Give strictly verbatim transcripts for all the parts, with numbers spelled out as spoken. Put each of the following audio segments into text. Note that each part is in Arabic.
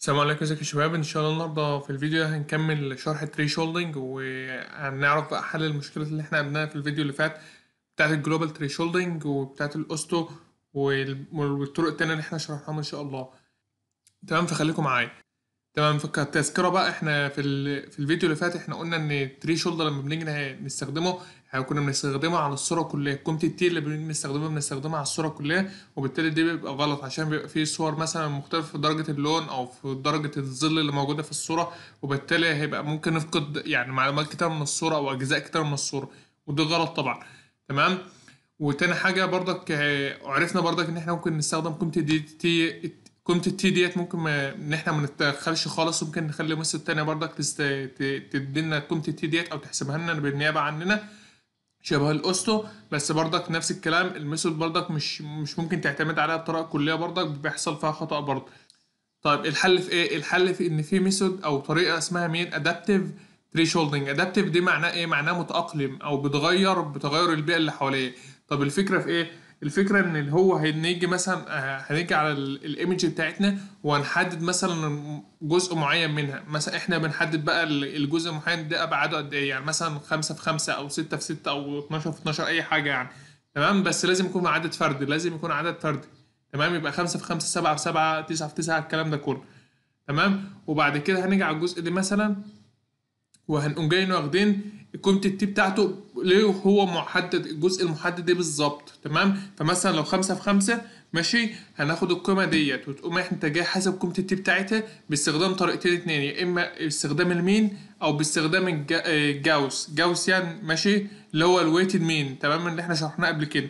السلام عليكم، ازيكم يا شباب؟ ان شاء الله النهارده في الفيديو هنكمل شرح الثريشولدينج، وهنعرف بقى حل المشكله اللي احنا قابلناها في الفيديو اللي فات بتاعه الجلوبال ثريشولدينج وبتاعه الاوستو والطرق التانية اللي احنا شرحناهم ان شاء الله. تمام، فخليكم معايا. تمام، فكتذكره بقى احنا في في الفيديو اللي فات احنا قلنا ان الثريشولد لما بنيجي نستخدمه احنا كنا بنستخدمه على الصوره كلها، كومت التي اللي بنستخدمها بنستخدمها على الصوره كلها، وبالتالي دي بيبقى غلط عشان بيبقى فيه صور مثلا مختلفه في درجه اللون او في درجه الظل اللي موجوده في الصوره، وبالتالي هيبقى ممكن نفقد يعني معلومات كتير من الصوره او اجزاء كتير من الصوره، وده غلط طبعا. تمام، وتاني حاجه برضك عرفنا برضك ان احنا ممكن نستخدم كومت التي كومت التي ديت ممكن ان احنا ما نتدخلش خالص، ممكن نخلي مصر التانية برضك تدينا كومت التي ديت او تحسبها لنا بالنيابه عننا شبه الاوستو، بس برضك نفس الكلام الميثود برضك مش مش ممكن تعتمد عليها بطريقه كليه، برضك بيحصل فيها خطا برضك. طيب الحل في ايه؟ الحل في ان في ميثود او طريقه اسمها مين؟ ادابتيف ثريشولدينج. ادابتيف دي معناه ايه؟ معناه متاقلم او بتغير بتغير البيئه اللي حواليه. طب الفكره في ايه؟ الفكره ان هو هنيجي مثلا هنيجي على الايمج بتاعتنا وهنحدد مثلا جزء معين منها، مثلا احنا بنحدد بقى الجزء المعين ده ابعاده قد ايه، يعني مثلا خمسة في خمسة او ستة في ستة او اتناشر في اتناشر اي حاجه يعني. تمام، بس لازم يكون عدد فردي، لازم يكون عدد فردي. تمام، يبقى خمسة في خمسة، سبعة في سبعة، تسعة في تسعة، الكلام ده كله. تمام، وبعد كده هنيجي على الجزء ده مثلا وهنقوم جايين واخدين الكومت التي بتاعته ليه هو محدد الجزء المحدد ده بالظبط. تمام، فمثلا لو خمسة في خمسة ماشي هناخد القيمه ديت وتقوم انت جاي حاسب كومت التي بتاعتها باستخدام طريقتين اتنين، يا اما باستخدام المين او باستخدام الجاوس جاوس يعني ماشي اللي هو الويتد مين. تمام، اللي احنا شرحناه قبل كده.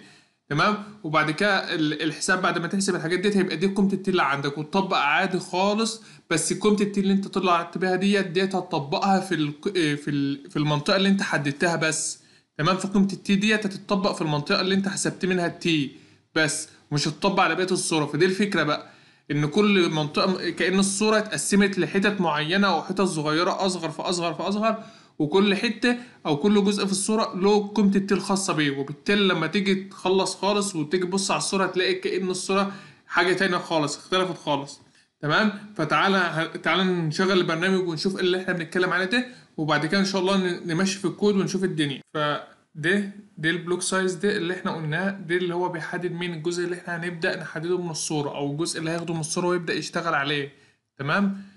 تمام، وبعد كده الحساب بعد ما تحسب الحاجات ديت هيبقى دي الكومت التي اللي عندك، وتطبق عادي خالص، بس الكومت التي اللي انت طلعت بيها ديت ديت هتطبقها في ال في ال في المنطقه اللي انت حددتها بس. تمام، فكومت التي ديت هتطبق في المنطقه اللي انت حسبت منها التي بس، مش هتطبق على بقيه الصوره. فدي الفكره بقى، ان كل منطقه كأن الصوره اتقسمت لحتت معينه او حتت صغيره اصغر فاصغر فاصغر، وكل حته او كل جزء في الصوره له كومت التي الخاصه بيه، وبالتالي لما تيجي تخلص خالص وتيجي تبص على الصوره تلاقي كأن الصوره حاجه تانية خالص، اختلفت خالص. تمام، فتعالى تعالى نشغل البرنامج ونشوف ايه اللي احنا بنتكلم عليه ده، وبعد كده ان شاء الله نمشي في الكود ونشوف الدنيا. فده ده البلوك سايز ده اللي احنا قلناه، ده اللي هو بيحدد مين الجزء اللي احنا هنبدا نحدده من الصوره او الجزء اللي هياخده من الصوره ويبدا يشتغل عليه. تمام،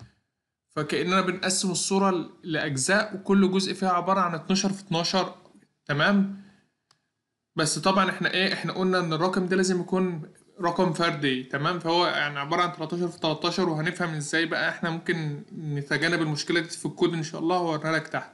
فكأننا بنقسم الصورة لأجزاء وكل جزء فيها عبارة عن اتناشر في اتناشر. تمام، بس طبعا احنا ايه احنا قلنا ان الرقم ده لازم يكون رقم فردي. تمام، فهو يعني عبارة عن تلاتاشر في تلاتاشر، وهنفهم ازاي بقى احنا ممكن نتجنب المشكلة دي في الكود ان شاء الله، هوريها لك تحت.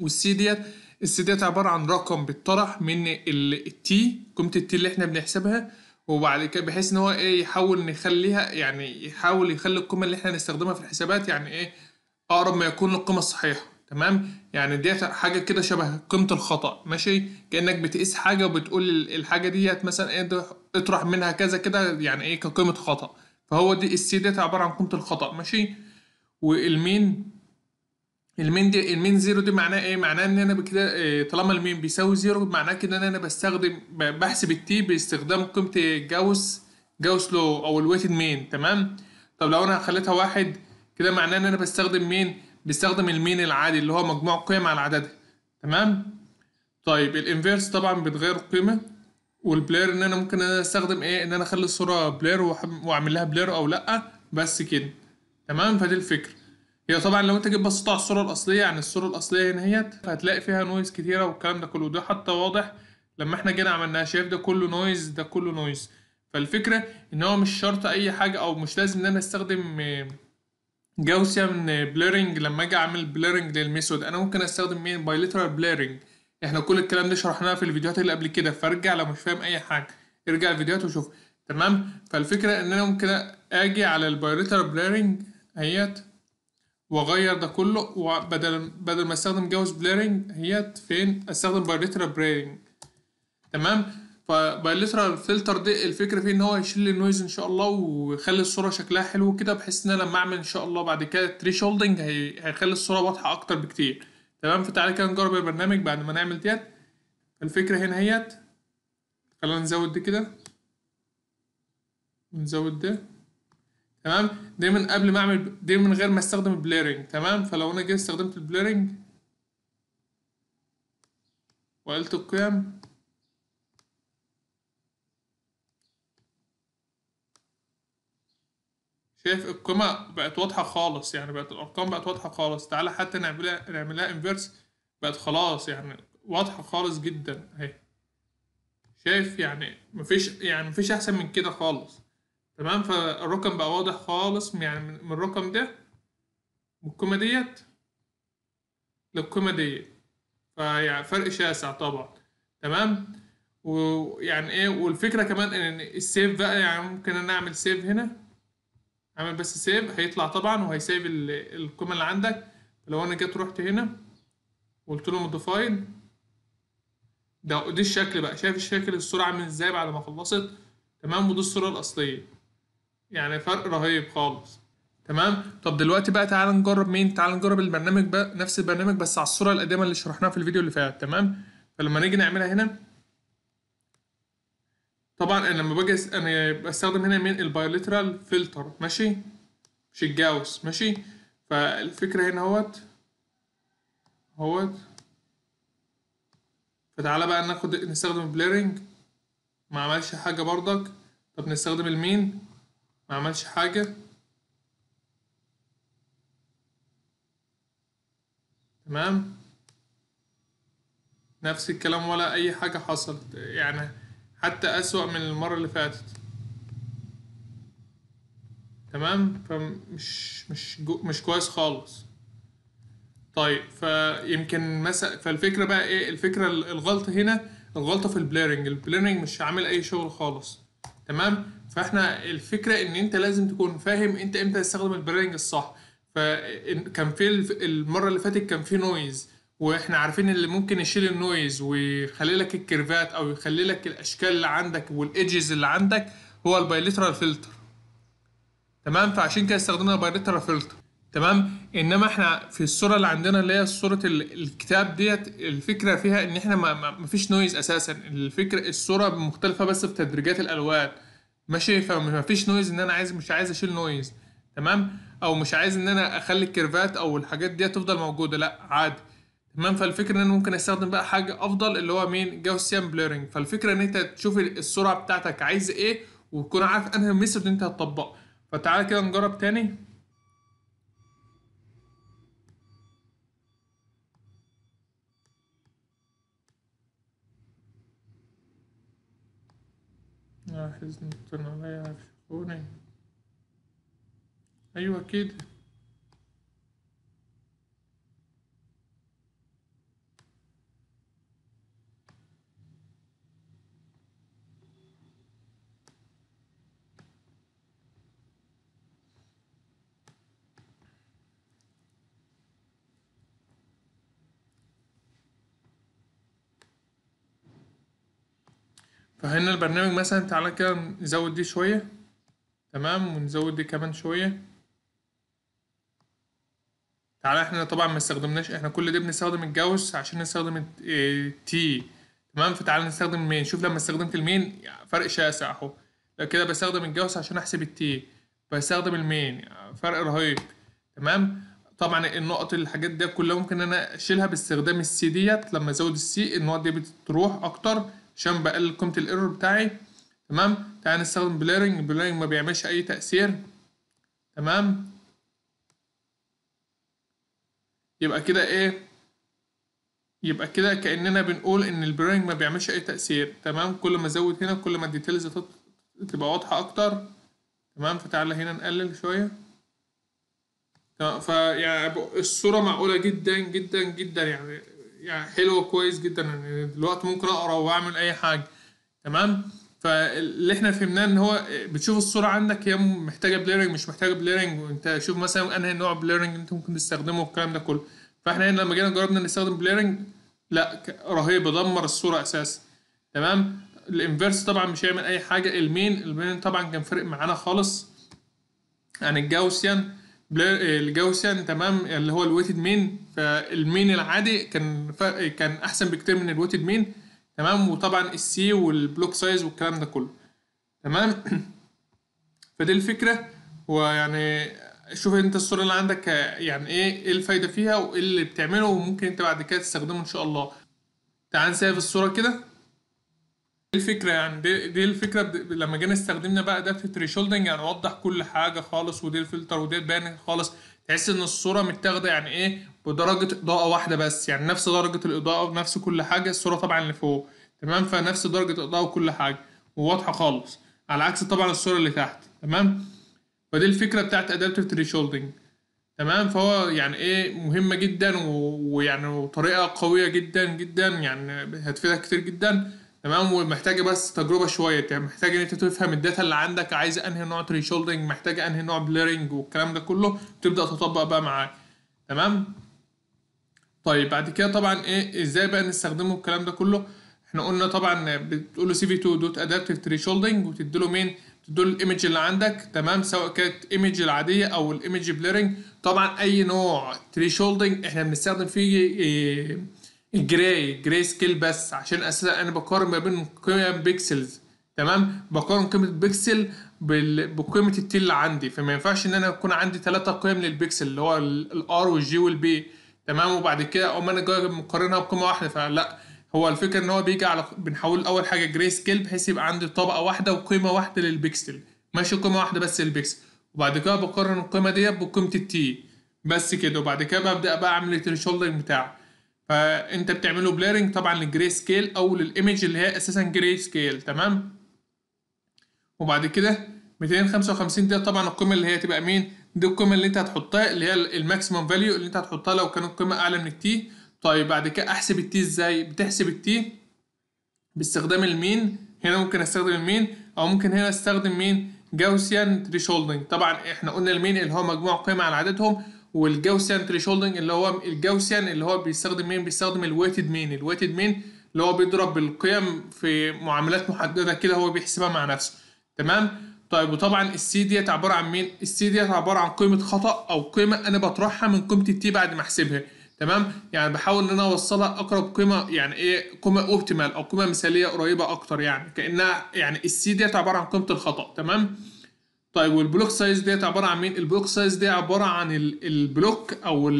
والسي ديت السي ديت عبارة عن رقم بيتطرح من التي قيمة التي اللي احنا بنحسبها، وبعد كده بحيث ان هو ايه يحاول نخليها يعني يحاول يخلي القيمه اللي احنا هنستخدمها في الحسابات يعني ايه اقرب ما يكون للقيمه الصحيحه. تمام، يعني ديت حاجه كده شبه قيمه الخطا ماشي، كانك بتقيس حاجه وبتقول الحاجه ديت مثلا ايه اطرح منها كذا كده يعني ايه كقيمه خطا، فهو دي السي ديت عباره عن قيمه الخطا ماشي. والمين المين دي المين زيرو دي معناه ايه؟ معناه ان انا بكده إيه طالما المين بيساوي زيرو معناه كده ان انا بستخدم بحسب التي باستخدام قيمه جاوس جاوس لو او الويتد مين. تمام، طب لو انا خليتها واحد كده معناه ان انا بستخدم مين؟ بستخدم المين العادي اللي هو مجموع القيم على عددها. تمام، طيب الانفيرس طبعا بتغير القيمه، والبلير ان انا ممكن انا استخدم ايه ان انا اخلي الصوره بلير واعمل لها بلير او لا بس كده. تمام، فدي الفكره. هي طبعا لو انت جيت بصيت على الصوره الاصليه يعني الصوره الاصليه هنا اهيت هتلاقي فيها نويز كتيره والكلام ده كله، ده حتى واضح لما احنا جينا عملناها شايف ده كله نويز ده كله نويز. فالفكره ان هو مش شرط اي حاجه او مش لازم ان انا استخدم جاوسيان بليرنج لما اجي اعمل بليرنج للميثود، انا ممكن استخدم مين؟ بايليترال بليرنج. احنا كل الكلام ده شرحناه في الفيديوهات اللي قبل كده، فارجع لو مش فاهم اي حاجه ارجع الفيديوهات وشوف. تمام، فالفكره ان انا ممكن اجي على البايليترال بليرنج اهيت واغير ده كله، وبدل بدل ما استخدم جاوس بليرنج هي فين استخدم بايليترال بليرنج. تمام، فبايليترال فلتر دي الفكره فيه ان هو يشيل النويز ان شاء الله ويخلي الصوره شكلها حلو كده، بحيث ان انا لما اعمل ان شاء الله بعد كده ثريشولدينج هيخلي الصوره واضحه اكتر بكتير. تمام، فتعالى كده نجرب البرنامج بعد ما نعمل ديت. الفكره هنا هي خلينا نزود دي كده ونزود ده. تمام، دايما قبل ما اعمل، دايما من غير ما استخدم البليرنج. تمام، فلو انا جيت استخدمت البليرنج وقلت القيم شايف القيمة بقت واضحة خالص، يعني بقت الأرقام بقت واضحة خالص. تعالى حتى نعملها نعملها انفيرس، بقت خلاص يعني واضحة خالص جدا اهي، شايف يعني مفيش يعني مفيش أحسن من كده خالص. تمام، فالرقم بقى واضح خالص، يعني من الرقم ده من القيمة ديت للقيمة ديت، فيعني فرق شاسع طبعا. تمام، ويعني ايه، والفكرة كمان ان السيف بقى، يعني ممكن انا اعمل سيف هنا، اعمل بس سيف هيطلع طبعا وهيسيف القيمه اللي عندك. لو انا جيت رحت هنا وقلت له موديفايد، ده دي الشكل بقى، شايف الشكل الصوره عامل ازاي بعد ما خلصت. تمام، ودي الصوره الاصليه، يعني فرق رهيب خالص. تمام، طب دلوقتي بقى تعال نجرب مين، تعال نجرب البرنامج بقى، نفس البرنامج بس على الصوره القديمه اللي شرحناها في الفيديو اللي فات. تمام، فلما نيجي نعملها هنا طبعا، انا لما باجي انا بستخدم هنا من البايليترال فلتر، ماشي، مش الجاوس، ماشي. فالفكره هنا اهوت اهوت فتعالى بقى ناخد نستخدم البليرنج، ما عملش حاجه برضك. طب نستخدم المين، ما عملش حاجه. تمام، نفس الكلام، ولا اي حاجه حصلت، يعني حتى أسوأ من المرة اللي فاتت. تمام، فمش مش مش كويس خالص. طيب، فيمكن مثلا، فالفكرة بقى ايه، الفكرة الغلطة هنا، الغلطة في البليرنج، البليرنج مش عامل أي شغل خالص. تمام، فاحنا الفكرة إن أنت لازم تكون فاهم أنت إمتى تستخدم البليرنج الصح. فكان في المرة اللي فاتت كان في نويز، واحنا عارفين اللي ممكن يشيل النويز ويخلي لك الكيرفات او يخلي لك الاشكال اللي عندك والايدجز اللي عندك هو البايليترال فلتر. تمام، فعشان كده استخدمنا بايليترال فلتر. تمام، انما احنا في الصوره اللي عندنا اللي هي صوره الكتاب ديت، الفكره فيها ان احنا ما فيش نويز اساسا، الفكره الصوره مختلفه بس في تدريجات الالوان، ماشي، فما فيش نويز ان انا عايز مش عايز اشيل نويز. تمام، او مش عايز ان انا اخلي الكيرفات او الحاجات دي تفضل موجوده، لا عادي. تمام، فالفكرة ان انا ممكن استخدم بقى حاجة افضل اللي هو مين، جاوسيان بليرنج. فالفكرة ان انت تشوف السرعة بتاعتك عايز ايه، وتكون عارف انهي ميثود انت هتطبقه. فتعال كده نجرب تاني. ايوه كده، فهنا البرنامج مثلا، تعالى كده نزود دي شوية. تمام، ونزود دي كمان شوية. تعالى احنا طبعا ما استخدمناش، احنا كل ده بنستخدم الجاوس عشان نستخدم التي. تمام، فتعالى نستخدم المين، شوف لما استخدمت المين فرق شاسع اهو. لو كده بستخدم الجاوس عشان احسب التي، بستخدم المين، فرق رهيب. تمام، طبعا النقط الحاجات دي كلها ممكن انا اشيلها باستخدام السي ديت، لما ازود السي النقط دي بتروح اكتر عشان بقلل قيمة الايرور بتاعي. تمام، تعال نستخدم بليرنج، بليرنج ما بيعملش اي تأثير. تمام، يبقى كده ايه، يبقى كده كأننا بنقول ان البليرنج ما بيعملش اي تأثير. تمام، كل ما ازود هنا كل ما الديتيلز تبقى واضحة اكتر. تمام، فتعالى هنا نقلل شوية. تمام، فيعني الصورة معقولة جدا جدا جدا، يعني يعني حلو كويس جدا، يعني دلوقتي ممكن اقرا واعمل اي حاجه. تمام، فاللي احنا فهمناه ان هو بتشوف الصوره عندك هي محتاجه بليرنج مش محتاجه بليرنج، وانت شوف مثلا انهي نوع بليرنج انت ممكن تستخدمه والكلام ده كله. فاحنا هنا لما جينا جربنا نستخدم بليرنج، لا رهيب، دمر الصوره اساسا. تمام، الانفيرس طبعا مش هيعمل اي حاجه، المين المين طبعا كان فرق معانا خالص عن يعني الجاوسيان الجاوسيان. تمام، اللي هو الويتد مين، فالمين العادي كان كان احسن بكتير من الويتد مين. تمام، وطبعا السي والبلوك سايز والكلام ده كله. تمام، فدي الفكره، ويعني شوف انت الصورة اللي عندك يعني ايه ايه الفايدة فيها وايه اللي بتعمله، وممكن انت بعد كده تستخدمه ان شاء الله. تعال نسيب الصورة كده. الفكرة يعني دي, دي الفكرة لما جينا استخدمنا بقى ادابتيف ثريشولدينج، يعني وضح كل حاجة خالص، ودي الفلتر ودي بان خالص، تحس ان الصورة متاخدة يعني ايه بدرجة اضاءة واحدة بس، يعني نفس درجة الاضاءة ونفس كل حاجة. الصورة طبعا اللي فوق تمام فنفس درجة اضاءة وكل حاجة وواضحة خالص، على عكس طبعا الصورة اللي تحت تمام. فدي الفكرة بتاعت ادابتيف ثريشولدينج تمام. فهو يعني ايه مهمة جدا، ويعني وطريقة قوية جدا جدا، يعني هتفيدك كتير جدا تمام. ومحتاجة بس تجربة شوية، يعني محتاجة ان انت تفهم الداتا اللي عندك، عايز انهي نوع ثريشولدينج، محتاجة انهي نوع بليرنج والكلام ده كله، تبدأ تطبق بقى معاه تمام. طيب بعد كده طبعا ايه ازاي بقى نستخدمه الكلام ده كله؟ احنا قلنا طبعا بتقوله سي في تو دوت ادابتيف ثريشولدينج وتديله مين؟ تديله الايمج اللي عندك تمام، سواء كانت ايمج العادية او الايمج بليرنج. طبعا اي نوع ثريشولدينج احنا بنستخدم فيه ايه الجراي جراي سكيل بس، عشان اساسا انا بقارن ما بين قيم بيكسلز تمام، بقارن قيمه بيكسل بقيمه التيل اللي عندي، فما ينفعش ان انا يكون عندي ثلاثه قيم للبيكسل اللي هو الار والجي والبي تمام، وبعد كده اقوم انا جاي مقارنها بقيمه واحده، فلا. هو الفكره ان هو بيجي على بنحول اول حاجه جراي سكيل بحيث يبقى عندي طبقه واحده وقيمه واحده للبيكسل، ماشي قيمه واحده بس للبيكسل، وبعد كده بقارن القيمه ديت بقيمه التي بس كده، وبعد كده ببدا بقى اعمل الثريشولدينج بتاعي. فانت بتعمله بليرنج طبعا للجراي سكيل او للايمج اللي هي اساسا جراي سكيل تمام. وبعد كده مئتين وخمسة وخمسين دي طبعا القيمه اللي هي تبقى مين؟ دي القيمه اللي انت هتحطها اللي هي الماكسيمم فاليو اللي انت هتحطها لو كانت القيمه اعلى من التي. طيب بعد كده احسب التي ازاي؟ بتحسب التي باستخدام المين، هنا ممكن استخدم المين او ممكن هنا استخدم مين؟ جاوسيان ثريشولدينج. طبعا احنا قلنا المين اللي هو مجموع قيم على عددهم، والجاوسيان ثريشولدينج اللي هو الجاوسيان اللي هو بيستخدم مين؟ بيستخدم الويتد مين. الويتد مين اللي هو بيضرب بالقيم في معاملات محدده كده، هو بيحسبها مع نفسه تمام. طيب وطبعا السي ديت عباره عن مين؟ السي ديت عباره عن قيمه خطا او قيمه انا بطرحها من قيمه التي بعد ما احسبها تمام، يعني بحاول ان انا اوصلها اقرب قيمه يعني ايه قيمه اوبتيمال او قيمه مثاليه قريبه اكتر، يعني كانها يعني السي ديت عباره عن قيمه الخطا تمام. طيب والبلوك سايز ديت عباره عن مين؟ البلوك سايز دي عباره عن البلوك او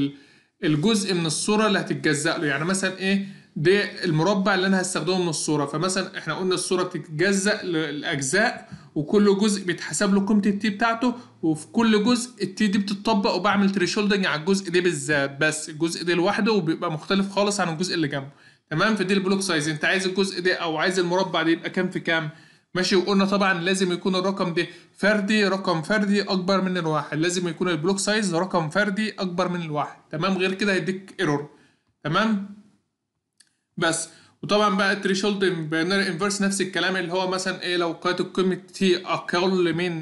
الجزء من الصوره اللي هتتجزأ له، يعني مثلا ايه دي المربع اللي انا هستخدمه من الصوره، فمثلا احنا قلنا الصوره بتتجزأ لاجزاء وكل جزء بيتحسب له قيمه التي بتاعته، وفي كل جزء التي دي بتطبق، وبعمل ثريشولدينج على الجزء ده بالذات بس، الجزء ده لوحده وبيبقى مختلف خالص عن الجزء اللي جنبه تمام. فدي البلوك سايز، انت عايز الجزء ده او عايز المربع ده يبقى كام في كام ماشي. وقلنا طبعا لازم يكون الرقم ده فردي، رقم فردي اكبر من الواحد، لازم يكون البلوك سايز رقم فردي اكبر من الواحد تمام، غير كده هيديك ايرور تمام بس. وطبعا بقى الثريشولدينج باينري انفيرس نفس الكلام، اللي هو مثلا ايه لو كانت قيمه تي اقل من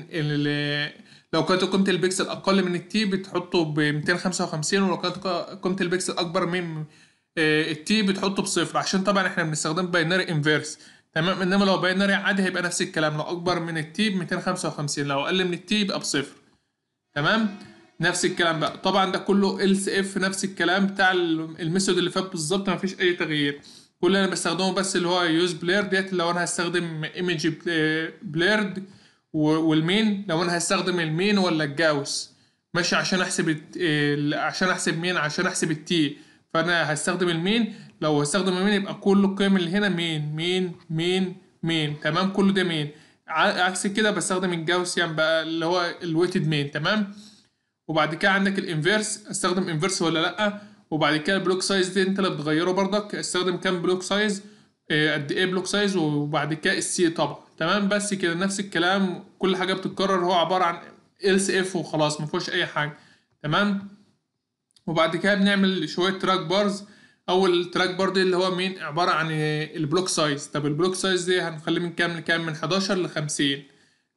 لو كانت قيمه البكسل اقل من التي بتحطه ب مئتين وخمسة وخمسين، ولو كانت قيمه البكسل اكبر من التي بتحطه بصفر، عشان طبعا احنا بنستخدم باينري انفيرس تمام. انما لو باينري عادي هيبقى نفس الكلام، لو اكبر من التي ب مئتين وخمسة وخمسين، لو اقل من التي يبقى بصفر تمام، نفس الكلام بقى. طبعا ده كله ال سي اف نفس الكلام بتاع الميثود اللي فات بالظبط، مفيش اي تغيير. كل اللي انا بستخدمه بس اللي هو يوز بلير ديت لو انا هستخدم ايمج بليرد، والمين لو انا هستخدم المين ولا الجاوس ماشي، عشان احسب عشان احسب مين عشان احسب التي، فانا هستخدم المين. لو هستخدم مين يبقى كل القيم اللي هنا مين مين مين مين تمام، كله ده مين. عكس كده بستخدم الجاوسيان بقى اللي هو الويتد مين تمام. وبعد كده عندك الانفيرس، استخدم انفيرس ولا لا. وبعد كده البلوك سايز دي انت اللي بتغيره بردك، استخدم كام بلوك سايز قد ايه بلوك سايز. وبعد كده السي طبعا تمام بس كده نفس الكلام، كل حاجه بتتكرر، هو عباره عن ال سي اف وخلاص مفيهوش اي حاجه تمام. وبعد كده بنعمل شويه تراك بارز. اول تراك بار دي اللي هو مين؟ عباره عن البلوك سايز. طب البلوك سايز دي هنخليه من كام لكام؟ من حداشر ل خمسين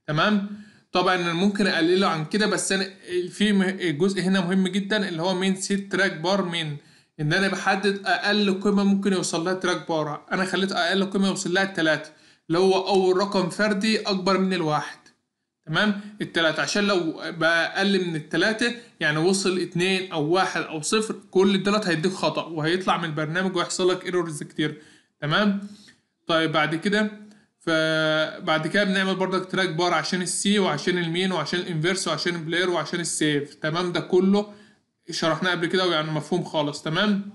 تمام. طبعا ممكن اقلله عن كده، بس انا في جزء هنا مهم جدا اللي هو مين سيت تراك بار، مين ان انا بحدد اقل قيمه ممكن يوصل لها تراك بار. انا خليت اقل قيمه يوصل لها التلاتة اللي هو اول رقم فردي اكبر من الواحد تمام، التلاتة، عشان لو بقى اقل من التلاتة يعني وصل اتنين او واحد او صفر، كل الدلات هيديك خطأ وهيطلع من البرنامج ويحصل لك ايرورز كتير تمام. طيب بعد كده فبعد كده بنعمل برضك تراك بار عشان السي وعشان المين وعشان الانفيرس وعشان البلاير وعشان السيف. تمام، ده كله شرحناه قبل كده ويعني مفهوم خالص. تمام،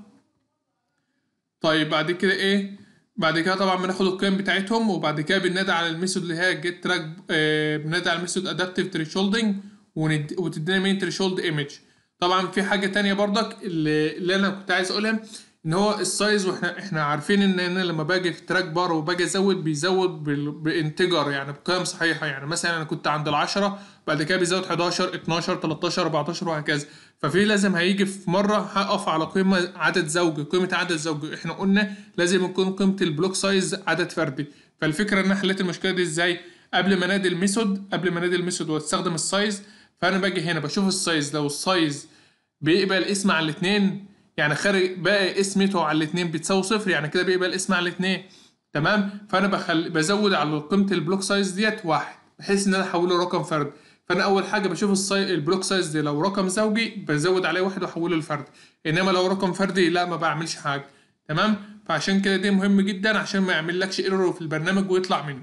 طيب بعد كده ايه؟ بعد كده طبعا بناخد القيم بتاعتهم، وبعد كده بننادي على الميثود اللي هي جيت تراك، بنادي على الميثود ادابتيف ثريشولدينج وتدينا مين ثريشولد ايمج. طبعا في حاجه ثانيه برضك اللي انا كنت عايز اقولها ان هو السايز، واحنا احنا عارفين ان انا لما باجي في تراك بار وباجي ازود بيزود بانتجر يعني بقيم صحيحه، يعني مثلا انا كنت عند العشرة بعد كده بيزود حداشر اتناشر تلتاشر اربعتاشر وهكذا. ففي لازم هيجي في مره هقف على قيمه عدد زوجي. قيمه عدد زوجي احنا قلنا لازم يكون قيمه البلوك سايز عدد فردي. فالفكره ان انا حليت المشكله دي ازاي؟ قبل ما انادي الميثود قبل ما انادي الميثود واستخدم السايز، فانا باجي هنا بشوف السايز، لو السايز بيقبل اسم على الاثنين يعني خارج باقي اسمته على الاثنين بتساوي صفر، يعني كده بيقبل اسم على الاثنين. تمام، فانا بخل... بزود على قيمه البلوك سايز ديت واحد بحيث ان انا احوله لرقم فردي. فانا اول حاجه بشوف الساي... البلوك سايز دي لو رقم زوجي بزود عليه واحد واحوله لفردي، انما لو رقم فردي لا ما بعملش حاجه. تمام، فعشان كده دي مهم جدا عشان ما يعملكش ايرور في البرنامج ويطلع منه.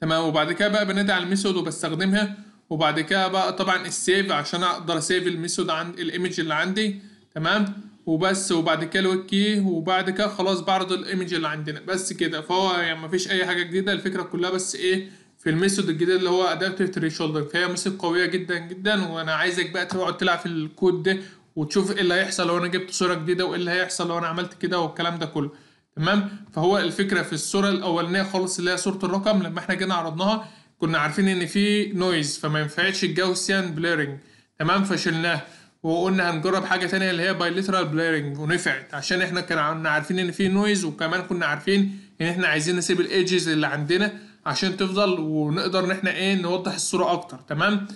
تمام، وبعد كده بقى بنادي على الميثود وبستخدمها، وبعد كده بقى طبعا السيف عشان اقدر اسيف الميثود عند الايمج اللي عندي. تمام وبس، وبعد كده الويكي، وبعد كده خلاص بعرض الايمج اللي عندنا بس كده. فهو يعني مفيش اي حاجه جديده، الفكره كلها بس ايه في الميثود الجديد اللي هو ادابتيف ثريشولدينج. فهي ميثود قويه جدا جدا، وانا عايزك بقى تقعد تلعب في الكود ده وتشوف ايه اللي هيحصل لو انا جبت صوره جديده وايه اللي هيحصل لو انا عملت كده والكلام ده كله. تمام، فهو الفكره في الصوره الاولانيه خالص اللي هي صوره الرقم، لما احنا جينا عرضناها كنا عارفين ان في نويز فما ينفعش الجاوسيان بليرنج. تمام، فشلناه وقلنا هنجرب حاجه ثانيه اللي هي بايليترال بليرنج ونفعت، عشان احنا كنا عارفين ان في نويز، وكمان كنا عارفين ان احنا عايزين نسيب الايدجز اللي عندنا عشان تفضل ونقدر ان احنا ايه نوضح الصوره اكتر. تمام،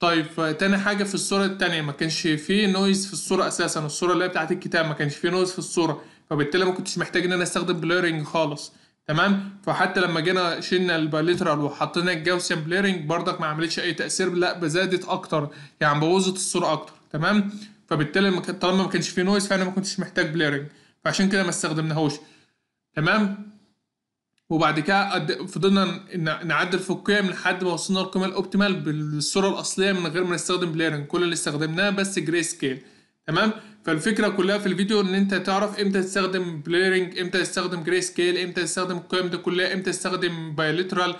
طيب تاني حاجه في الصوره الثانيه ما كانش في نويز في الصوره اساسا، الصوره اللي هي بتاعت الكتاب ما كانش في نويز في الصوره، فبالتالي ما كنتش محتاج ان انا استخدم بليرنج خالص. تمام، فحتى لما جينا شلنا الباليترال وحطينا الجاوسيان بليرنج برضك ما عملتش اي تاثير، لا بزادت اكتر يعني بوظت الصوره اكتر. تمام، فبالتالي طالما ما كانش فيه نويز فانا ما كنتش محتاج بليرنج، فعشان كده ما استخدمناهوش. تمام، وبعد كده فضلنا نعدل في القيم لحد ما وصلنا للقيمه الاوبتيمال بالصوره الاصليه من غير ما نستخدم بليرنج، كل اللي استخدمناه بس جراي سكيل. تمام، فالفكره كلها في الفيديو ان انت تعرف امتى تستخدم بليرنج، امتى تستخدم جراي سكيل، امتى تستخدم القيم دي كلها، امتى تستخدم بايليترال.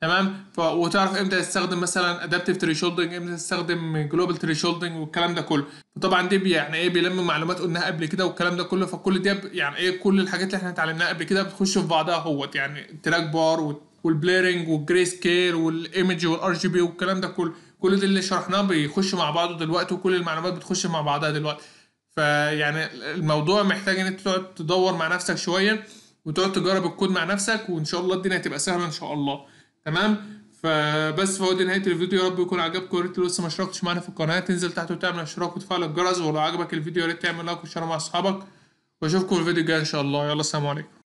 تمام، ف... وتعرف امتى تستخدم مثلا ادابتيف ثريشولدينج، امتى تستخدم جلوبال ثريشولدينج والكلام ده كله. طبعا دي يعني ايه بيلم معلومات قلناها قبل كده والكلام ده كله، فكل دي يعني ايه كل الحاجات اللي احنا اتعلمناها قبل كده بتخش في بعضها اهوت، يعني التراك بار والبليرنج والجراي سكيل والايمج والار جي بي والكلام ده كله، كل ده اللي شرحناه بيخش مع بعضه دلوقتي، وكل المعلومات بتخش مع بعضها دلوقتي. فيعني الموضوع محتاج ان انت تقعد تدور مع نفسك شويه وتقعد تجرب الكود مع نفسك، وان شاء الله الدنيا هتبقى سهله ان شاء الله. تمام، فبس فهو دي نهايه الفيديو، يا رب يكون عجبكم. يا ريت لو لسه ما اشتركتش معانا في القناه تنزل تحت وتعمل اشتراك وتفعل الجرس، ولو عجبك الفيديو يا ريت تعمل لايك وشير مع اصحابك، واشوفكم في الفيديو الجاي ان شاء الله. يلا سلام عليكم.